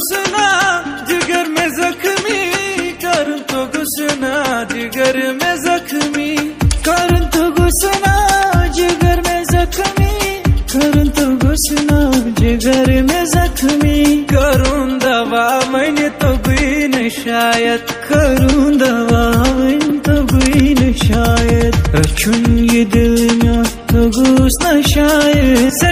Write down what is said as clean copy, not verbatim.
gusna, jigar mein zakhmi, karon to gusna, jigar mein zakhmi, karon to gusna, jigar mein zakhmi, karon to gusna, jigar mein zakhmi, karun dawa maine to bhi na shayad, karun dawa maine to bhi na shayad, rachun ye dil mein to gusna shayad.